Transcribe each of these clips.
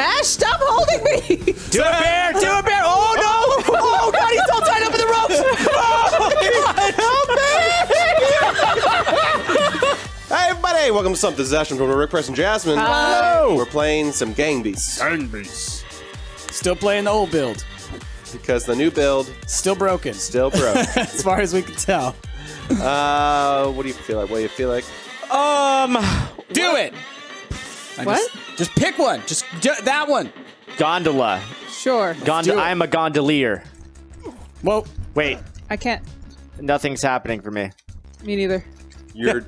Ash, stop holding me! Do a bear! Do a bear! Oh no! Oh god, he's all tied up in the ropes! Oh, hey everybody! Welcome to Something Session from Rick Press and Jasmine. Hello! We're playing some Gang Beasts. Gang Beasts. Still playing the old build. Because the new build... Still broken. Still broken. As far as we can tell. What do you feel like? What do you feel like? Do it! What? Just pick one. Just that one. Gondola. Sure. I'm a gondolier. Whoa. Wait. I can't. Nothing's happening for me. Me neither. You're...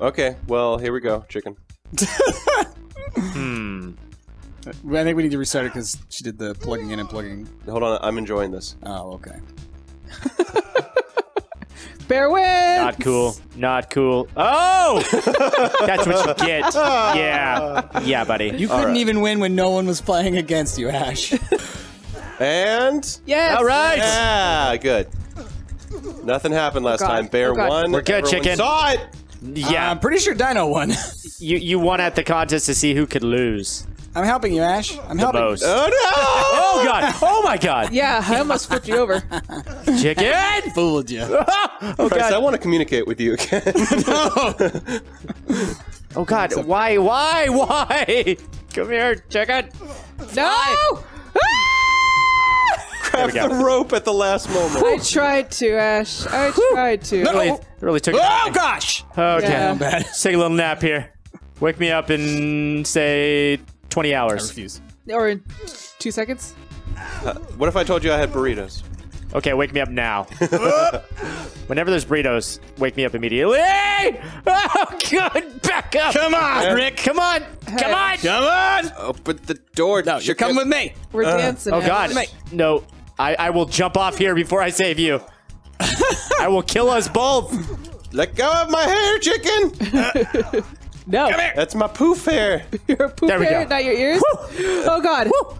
Okay, well, here we go. Chicken. I think we need to restart it because she did the plugging in and plugging. Hold on, I'm enjoying this. Oh, okay. Bear wins! Not cool. Not cool. Oh! That's what you get. Yeah. Yeah, buddy. You couldn't even win when no one was playing against you, Ash. And? Yes! All right! Yeah, good. Nothing happened last time. Bear won. We're good, Chicken. Saw it! Yeah. I'm pretty sure Dino won. You won at the contest to see who could lose. I'm helping you, Ash. I'm helping. Most. Oh, no! Oh, God. Oh, my God. Yeah, I almost flipped you over. Chicken! Fooled you. Oh, Chris, God. I want to communicate with you again. No. Oh, God. Why? Come here, Chicken. No! Grab the rope at the last moment. I tried to, Ash. I tried to. Really took it. Oh, gosh! Okay. Yeah. Let's take a little nap here. Wake me up and say... 20 hours. I refuse. Or 2 seconds. What if I told you I had burritos? Okay, wake me up now. Whenever there's burritos, wake me up immediately. Oh, God, back up. Come on, Rick. Come on. Hey. Come on. Come on. Open the door. No, you're coming with me. We're dancing. Oh, God. No, I will jump off here before I save you. I will kill us both. Let go of my hair, Chicken. No. Come here. That's my poof hair. Your poof hair, not your ears? Woo. Oh, God. Woo.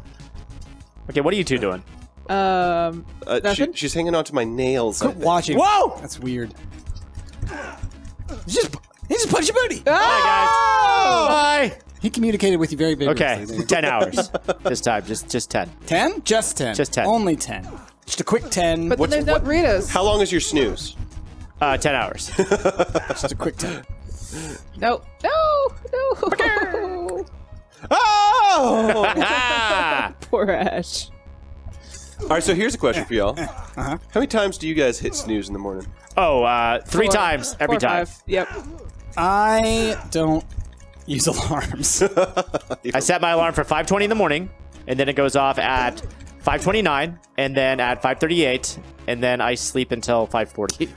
Okay, what are you two doing? Nothing? She's hanging on to my nails. Quit watching. Whoa! That's weird. He just punched your booty. Oh! Hi, guys. Bye. He communicated with you very vigorously. Okay, 10 hours this time. Just 10. 10? Just 10. Just 10. Only 10. Just a quick 10. But then there's no burritos. How long is your snooze? 10 hours. Just a quick 10. No. Oh! Poor Ash. All right, so here's a question for y'all. How many times do you guys hit snooze in the morning? Oh, three times every time. 5. Yep. I don't use alarms. I set my alarm for 5:20 in the morning, and then it goes off at 5:29, and then at 5:38, and then I sleep until 5:40.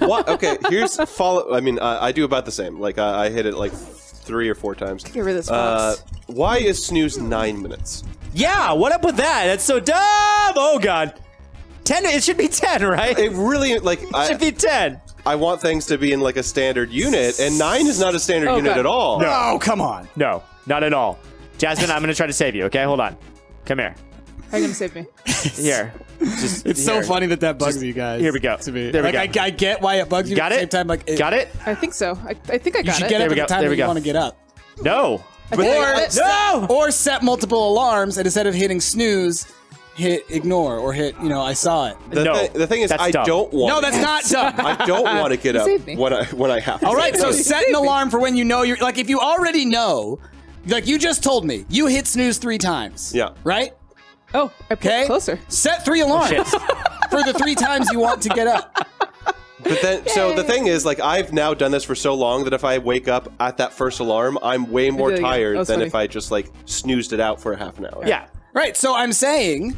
What? Okay, here's follow. I mean, I do about the same. Like, I hit it like 3 or 4 times. Get rid of this box. Why is snooze 9 minutes? Yeah, what up with that? That's so dumb. Oh, God. 10, it should be 10, right? It really, like... It should be 10. I want things to be in, like, a standard unit, and 9 is not a standard unit at all. No, come on. No, not at all. Jasmine, I'm going to try to save you, okay? Hold on. Come here. How are you going to save me? Here. It's so funny that bugs you guys. Here we go. To me. There we go. I get why it bugs you. Got it? At the same time, like, got it? I think so. I think I got it. You should get it at the time that you want to get up. No. Or set multiple alarms, and instead of hitting snooze, hit ignore or hit, you know, I saw it. The thing is, I don't want to. No, that's not dumb. I don't want to get up when I have to. All right, so set an alarm for when you know you're... Like, if you already know, like you just told me, you hit snooze 3 times. Yeah. Right? Oh, okay. Closer. Set 3 alarms for the 3 times you want to get up. But then, so the thing is, like, I've now done this for so long that if I wake up at that first alarm, I'm way more tired than if I just like snoozed it out for a half an hour. Yeah. Right. So I'm saying,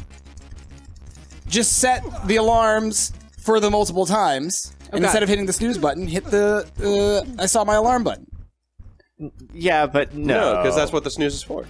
just set the alarms for the multiple times, and instead of hitting the snooze button, hit the I saw my alarm button. Yeah, but no, because that's what the snooze is for.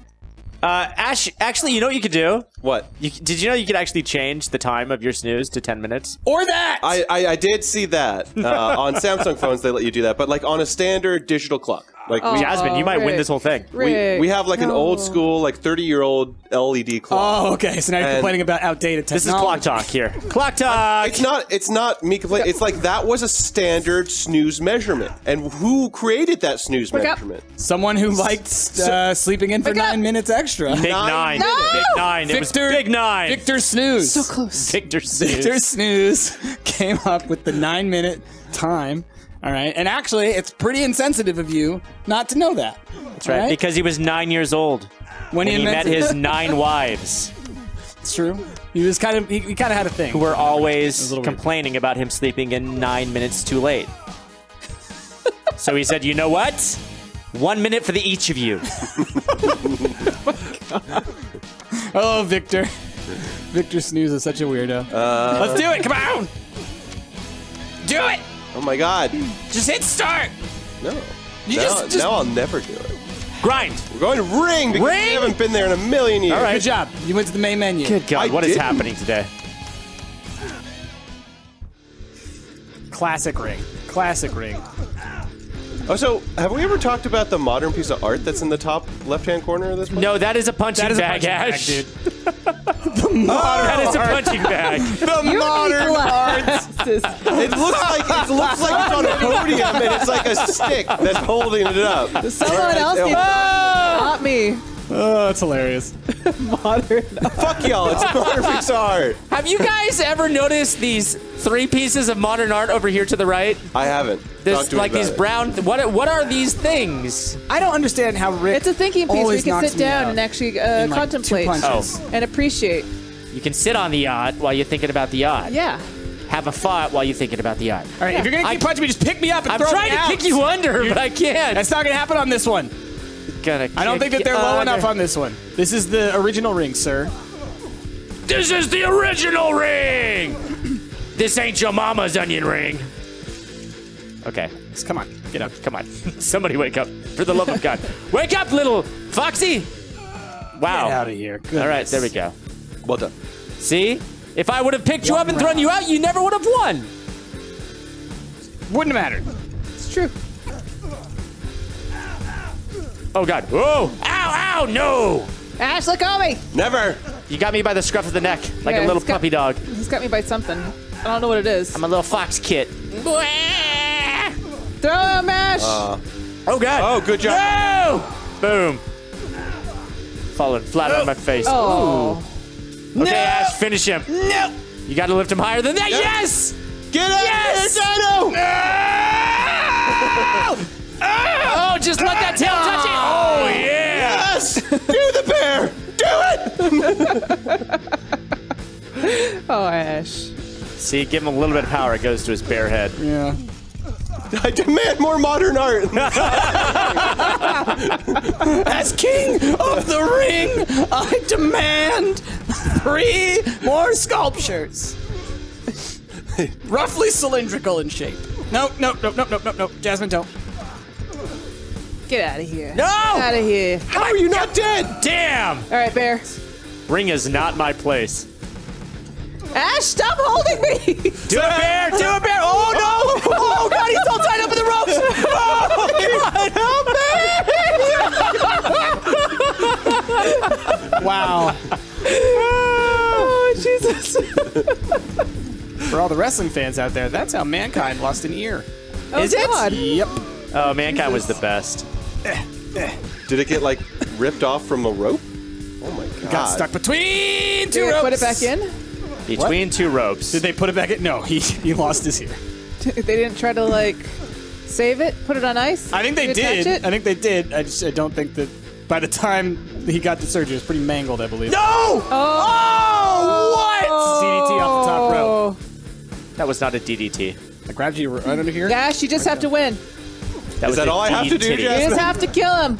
Ash, actually, you know what you could do? What? Did you know you could actually change the time of your snooze to 10 minutes? Or that! I did see that. On Samsung phones, they let you do that. But, like, on a standard digital clock. Like Jasmine, you might win this whole thing. We have like an old school, like 30-year-old LED clock. Oh, okay. So now you're complaining about outdated technology. This is clock talk here. Clock talk. It's not me complaining. It's like that was a standard snooze measurement, and who created that snooze measurement? Someone who liked sleeping in for 9 minutes extra. Big nine. Big nine. It was Big Nine. Victor Snooze. So close. Victor Snooze. Victor Snooze came up with the 9-minute time. All right, and actually, it's pretty insensitive of you not to know that. That's right, because he was 9 years old when he met his 9 wives. It's true. He was kind of he kind of had a thing. Who were always complaining about him sleeping in 9 minutes too late. So he said, "You know what? 1 minute for the each of you." Oh, Victor. Victor Snooze is such a weirdo. Let's do it! Come on, do it! Oh my God! Just hit start. No. Just now I'll never do it. Grind. We're going to ring because we haven't been there in a million years. All right. Good job. You went to the main menu. Good God! What is happening today? Classic ring. Classic ring. Oh, so have we ever talked about the modern piece of art that's in the top left-hand corner of this place? No, that is a punching bag, Ash. Dude. The modern that is a punching bag. The modern art. It looks like it's on a podium, and it's like a stick that's holding it up. Someone else needs not me. Oh, that's hilarious. Modern art. Fuck y'all, it's a modern piece of art. Have you guys ever noticed these 3 pieces of modern art over here to the right? I haven't. There's like these brown, what are these things? I don't understand how Rick It's a thinking piece where you can sit down and actually contemplate and appreciate. You can sit on the yacht while you're thinking about the yacht. Yeah. Have a thought while you're thinking about the yacht. All right, if you're going to keep punching me, just pick me up and throw me out. I'm trying to kick you under, but I can't. That's not going to happen on this one. I don't think that they're low enough on this one. This is the original ring, sir. This is the original ring! This ain't your mama's onion ring. Okay. Come on. Get up. Come on. Somebody wake up. For the love of God. Wake up, little Foxy! Wow. Get out of here. Goodness. All right, there we go. Well done. See? If I would have picked you up and thrown you out, you never would have won. Wouldn't have mattered. It's true. Oh, God. Whoa. Ow, ow, no. Ash, look on me. Never. You got me by the scruff of the neck, like a little puppy dog. He's got me by something. I don't know what it is. I'm a little fox kit. Throw him, Ash! Oh, God. Oh, good job. No! Boom. Falling flat on my face. Oh. Okay, no! Ash, finish him. No! You got to lift him higher than that. No. Yes! Get out of here, Dino! No! Oh, just let that tail touch it. Oh, yeah. Yes! Do the bear. Do it! Oh, Ash. See, give him a little bit of power. It goes to his bare head. Yeah. I demand more modern art. As king of the ring, I demand 3 more sculptures. Roughly cylindrical in shape. Nope, nope, nope, nope, nope, nope, nope. Jasmine, don't. Get out of here. No! Get out of here. How are you not dead? Damn! All right, bear. Ring is not my place. Ash, stop holding me! Do it, bear! Do it, bear! Oh, no! Oh, God, he's all tied up in the ropes! Oh, God, help me! Wow. Oh, Jesus. For all the wrestling fans out there, that's how Mankind lost an ear. Oh, is God. It? Yep. Oh, Mankind was the best. Did it get, like, ripped off from a rope? Oh, my God. Got stuck between 2 ropes. Put it back in? Between 2 ropes. Did they put it back in? No, he lost his ear. They didn't try to, like, save it? Put it on ice? I think they did. I think they did. I don't think that by the time he got the surgery, it was pretty mangled, I believe. No! Oh! What? DDT off the top rope. That was not a DDT. I grabbed you right under here? Dash, you just have to win. Is that all I have to do, Jasmine? You just have to kill him.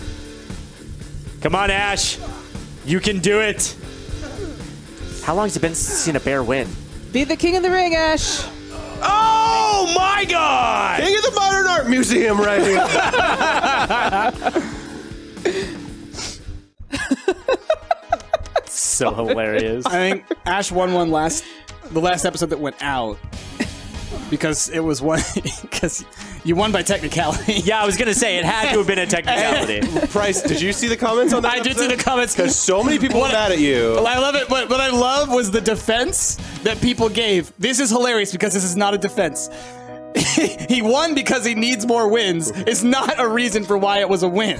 Come on, Ash. You can do it. How long has it been since seen a bear win? Be the king of the ring, Ash. Oh, my God. King of the Modern Art Museum right here. So hilarious. I think Ash won one the last episode that went out because it was one because You won by technicality. Yeah, I was going to say, it had to have been a technicality. Price, did you see the comments on that episode? I did see the comments. Because so many people were mad at you. I love it. What I love was the defense that people gave. This is hilarious because this is not a defense. He won because he needs more wins. It's not a reason for why it was a win.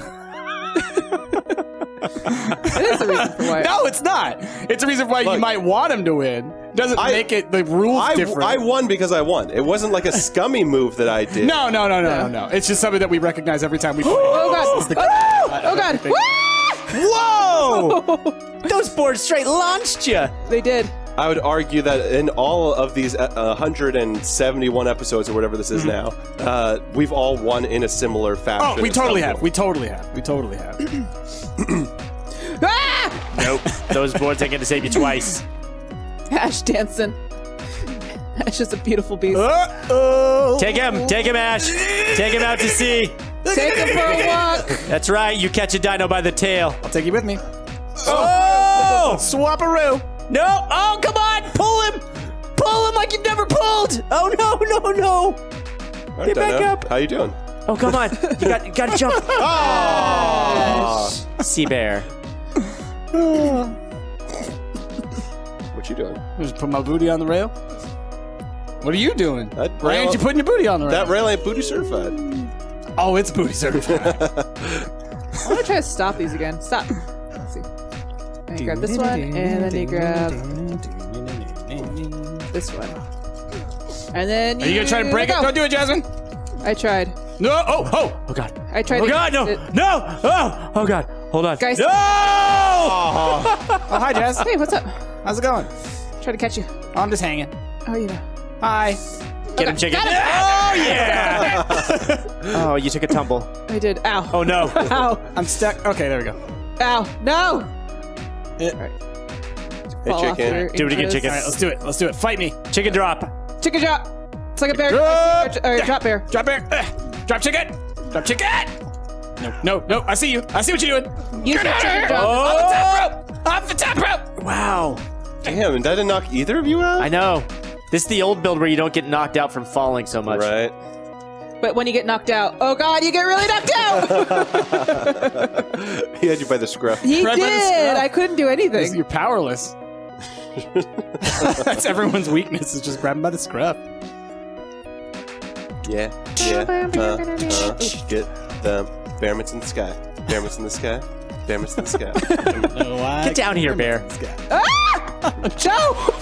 It is a reason for why. No, it's not. It's a reason why you might want him to win. Doesn't make it the rules different. I won because I won. It wasn't like a scummy move that I did. No, no, no, no, no, no. It's just something that we recognize every time we play. Oh, God. Oh, God. Whoa! Those boards straight launched you. They did. I would argue that in all of these 171 episodes or whatever this is now, we've all won in a similar fashion. Oh, we totally have. We totally have. We totally have. Nope. Those boards ain't going to save you twice. Ash dancing. Ash is a beautiful beast. Uh-oh. Take him. Take him, Ash. Take him out to sea. Take him for a walk. That's right. You catch a dino by the tail. I'll take you with me. Oh! Swap-a-roo. No! Oh, come on! Pull him! Pull him like you've never pulled! Oh, no, no, no! Right, get back up! How you doing? Oh, come on! You gotta jump! Oh! Sea bear. What you doing? I just put my booty on the rail. What are you doing? Why ain't you putting your booty on the rail? That rail ain't booty certified. Oh, it's booty certified. I want to try to stop these again. Stop. Let's see. And you grab this one, and then you grab this one, and then you... Are you gonna try to break it? Don't do it, Jasmine! I tried. No! Oh! Oh! Oh, God. I tried. Oh, God! No! No! Oh! Oh, God. Hold on. Guys. No! Oh, hi, Jazz. Hey, what's up? How's it going? Try to catch you. Oh, I'm just hanging. Oh, you know. Hi. Get him, chicken. Oh, yeah! Oh, you took a tumble. I did. Ow. Oh, no. Ow. I'm stuck. Okay, there we go. Ow. No! All right. Hey, chicken. Do it again, chicken. All right, let's do it. Let's do it. Fight me. Chicken drop. Chicken drop. It's like a bear. Drop. All right, drop bear. Drop bear. Drop chicken. Drop chicken. No, no, no. I see you. I see what you're doing. You chicken drop. Off the top rope. Off the top rope. Wow. Damn, that didn't knock either of you out? I know. This is the old build where you don't get knocked out from falling so much. Right. But when you get knocked out, oh God, you get really knocked out! He had you by the scruff. He did! I couldn't do anything. You're powerless. That's everyone's weakness, is just grab him by the scruff. Yeah, yeah, get the bearments in the sky. Bearments in the sky. Bearments in the sky. Get down here, bear. Ah! Joe!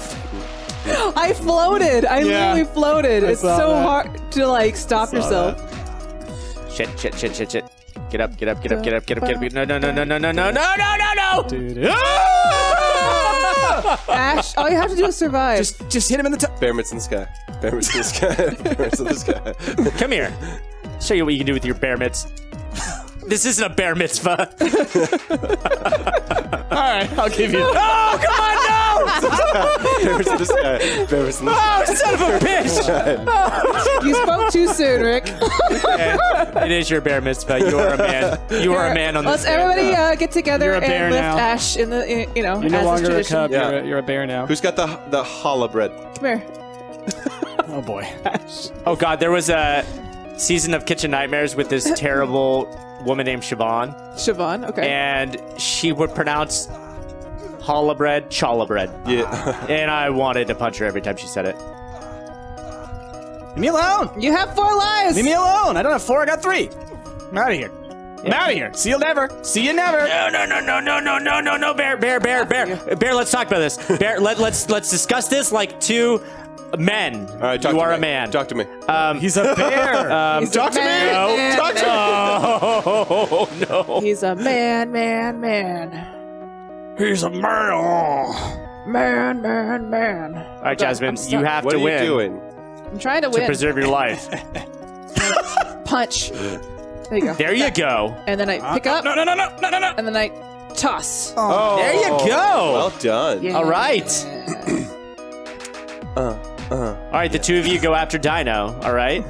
I floated. I literally floated. It's so hard to like stop yourself. That. Shit! Shit! Shit! Shit! Shit! Get up! Get up! Get up! Get up! Get up! Get up! No! No! No! No! No! No! No! No! No! No! Ash, all you have to do is survive. Just hit him in the top. Bearmits in the sky. Bearmits in the sky. Bearmits in the sky. Come here. I'll show you what you can do with your bear mitts. This isn't a bear mitzvah. All right, I'll give you. Oh, come on, no! Bears in the sky. Bears in the sky. Oh, son of a bitch! You spoke too soon, Rick. It is your bear mitzvah. You are a man. You are a man on this. Let's everybody get together and lift Ash in the, you know, you're no longer a cub. Yeah. You're a bear now. Who's got the challah bread? Come here. Oh boy. Ash. Oh God, there was a season of Kitchen Nightmares with this terrible woman named Siobhan. Siobhan, okay. And she would pronounce challah bread, challah bread. Yeah. And I wanted to punch her every time she said it. Leave me alone. You have 4 lives. Leave me alone. I don't have 4. I got 3. I'm out of here. Yeah. I'm out of here. See you never. See you never. No, no, no, no, no, no, no, no, no. Bear, bear, bear, bear. Bear, let's talk about this. Bear, let's discuss this like 2 men. All right, you are a man. Talk to me. He's a bear. Talk to me. No. Talk to me. Oh, no. He's a man, man, man. He's a man. Oh. Man, man, man. All right, Jasmine, you have to win. What are you doing? I'm trying to win. To preserve your life. Punch. There you go. There you go. And then I pick up. No, no, no, no, no, no, no. And then I toss. Oh, there you go. Well done. Yeah. All right. All right, the 2 of you go after Dino, all right?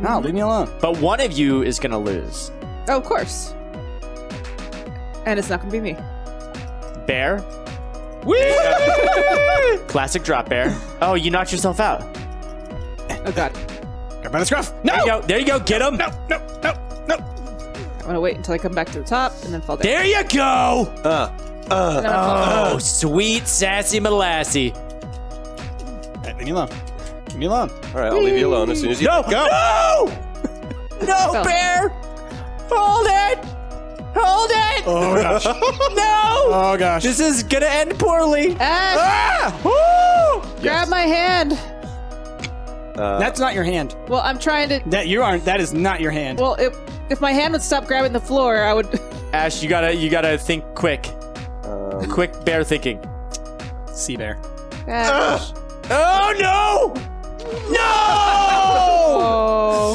No, leave me alone. But one of you is going to lose. Oh, of course. And it's not going to be me. Bear. Whee! Classic drop bear. Oh, you knocked yourself out. Oh, God. Come on, let's go. No! There you go. There you go. Get him. No, no, no, no. I'm going to wait until I come back to the top and then fall down. There you go. Oh, sweet sassy molassie. Leave me alone. Leave me alone. All right, I'll leave you alone as soon as you go. No! No, bear! Hold it! Hold it! Oh, gosh. No! Oh, gosh. This is going to end poorly. Ah! Woo! Yes. Grab my hand. That's not your hand. Well, I'm trying to... That is not your hand. Well, if my hand would stop grabbing the floor, I would... Ash, you gotta think quick. Quick bear thinking. Sea bear. Ash. Oh, no! No!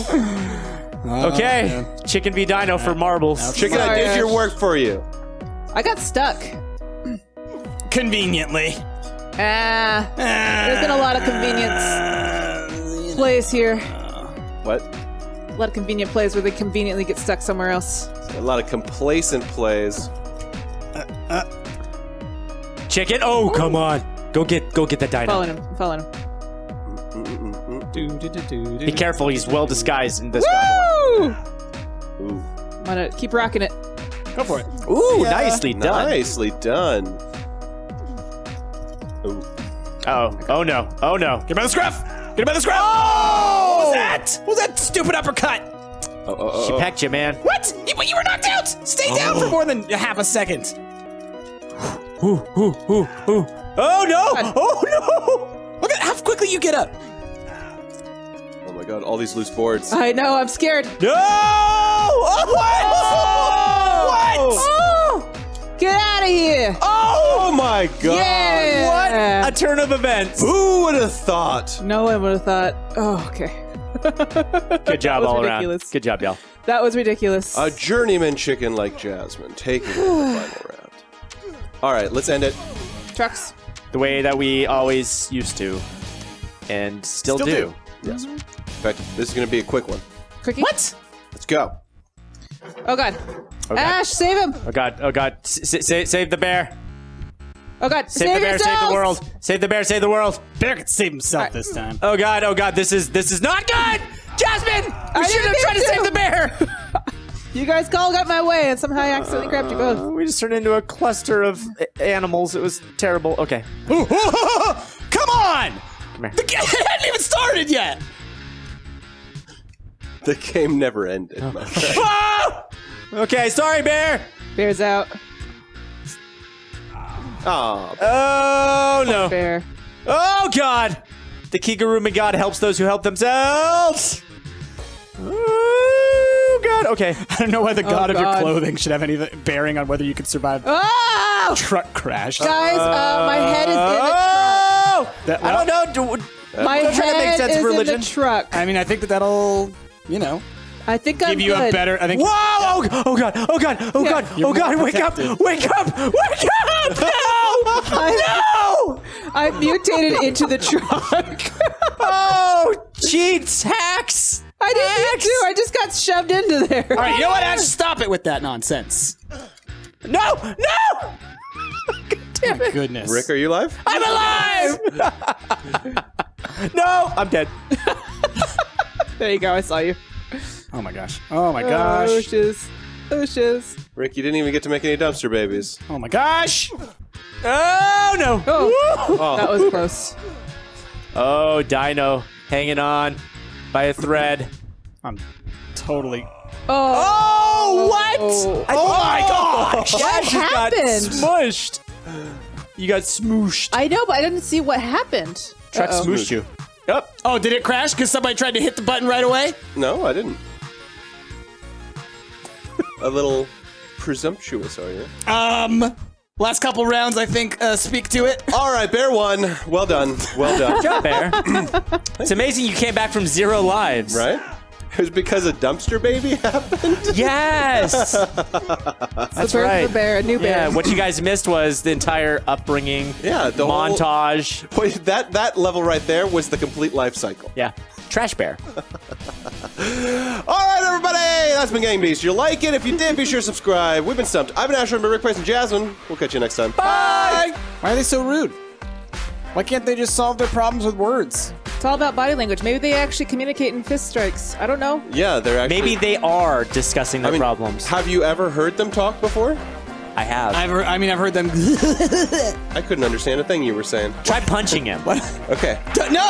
Oh. Okay. Man. Chicken v. Dino for marbles. That's Chicken, I did your work for you. I got stuck. Conveniently. There's been a lot of convenience plays here. What? A lot of convenient plays where they conveniently get stuck somewhere else. A lot of complacent plays. Chicken! Oh, come on! Go get that dino. Following him. I'm following him. Be careful. He's well disguised in this. Woo! Ooh. I'm gonna keep rocking it. Go for it. Ooh, yeah. Nicely done. Nicely done. Ooh. Oh, oh no. Oh no. Get by the scruff! Get by the scruff! Oh! What was that? What was that stupid uppercut? Oh, oh, oh. She pecked you, man. What? You were knocked out! Stay down for more than half a second. Ooh, ooh, ooh, ooh. Oh no! God. Oh no! Look at how quickly you get up. Oh my god, all these loose boards. I know, I'm scared. No! Oh, what? Oh! What? Oh! Get out of here! Oh, oh my god! Yeah. What a turn of events! Who would have thought? No one would have thought. Oh, okay. Good job all ridiculous. Around. Good job, y'all. That was ridiculous. A journeyman chicken like Jasmine taking it in the final round. All right, let's end it. Trucks. The way that we always used to, and still do. Yes. In fact, this is going to be a quick one. Quickie? What? Let's go. Oh, God. Oh, God. Ash, save him. Oh, God. Oh, God. Save the bear. Oh, God. Save the bear. Yourselves. Save the world. Save the bear. Save the world. Bear can save himself this time. Oh, God. Oh, God. This is not good. Jasmine, you should have tried to save the bear. You guys all got my way, and somehow I accidentally grabbed you both. We just turned into a cluster of animals. It was terrible. Okay. Ooh, come on! Come here. The game hadn't even started yet! The game never ended. Oh. My friend. Oh! Okay, sorry, bear! Bear's out. Oh, bear. Oh, no. Bear. Oh, God! The Kigurumi God helps those who help themselves! Oh, God. Okay. I don't know why the God of your clothing should have any bearing on whether you could survive a truck crash. Guys, my head is in the truck. That, well, I don't know. My head is in religion. The truck. I mean, I think that'll, you know. I think give I'm you good. A better, I think. Whoa! Yeah. Oh, God. Oh, God. Oh, God. Yeah. Oh, God. Wake up. Wake up. Wake up. No! No! I mutated into the truck. Oh, cheats, hacks. I didn't do. I just got shoved into there. All right, you know what, Ash? Stop it with that nonsense. No! No! God damn it. Goodness. Rick, are you alive? I'm alive! No! I'm dead. There you go. I saw you. Oh, my gosh. Oh, my gosh. Oh, shiz. Oh, shiz. Rick, you didn't even get to make any dumpster babies. Oh, my gosh. Oh, no. Oh. Oh. That was close. Oh, Dino hanging on by a thread. I'm totally... Oh, what? Oh my gosh. What happened? You got smushed. You got smooshed. I know, but I didn't see what happened. Truck smooshed you. Yep. Oh, did it crash because somebody tried to hit the button right away? No, I didn't. A little presumptuous, are you? Last couple rounds, I think, speak to it. All right, Bear won. Well done. Well done. Good job, Bear. It's amazing you came back from 0 lives. Right? It was because a dumpster baby happened? Yes! That's right. The bear, a new bear. Yeah, what you guys missed was the entire upbringing, the montage. Whole, that level right there was the complete life cycle. Yeah. Trash bear. All right, everybody. That's been Gang Beasts. You like it? If you did, be sure to subscribe. We've been stumped. I've been Ash, Rick Press, and Jasmine. We'll catch you next time. Bye! Why are they so rude? Why can't they just solve their problems with words? It's all about body language. Maybe they actually communicate in fist strikes. I don't know. Yeah, they're actually... Maybe they are discussing their problems. Have you ever heard them talk before? I have. I've heard them... I couldn't understand a thing you were saying. Try punching him. What? Okay. No!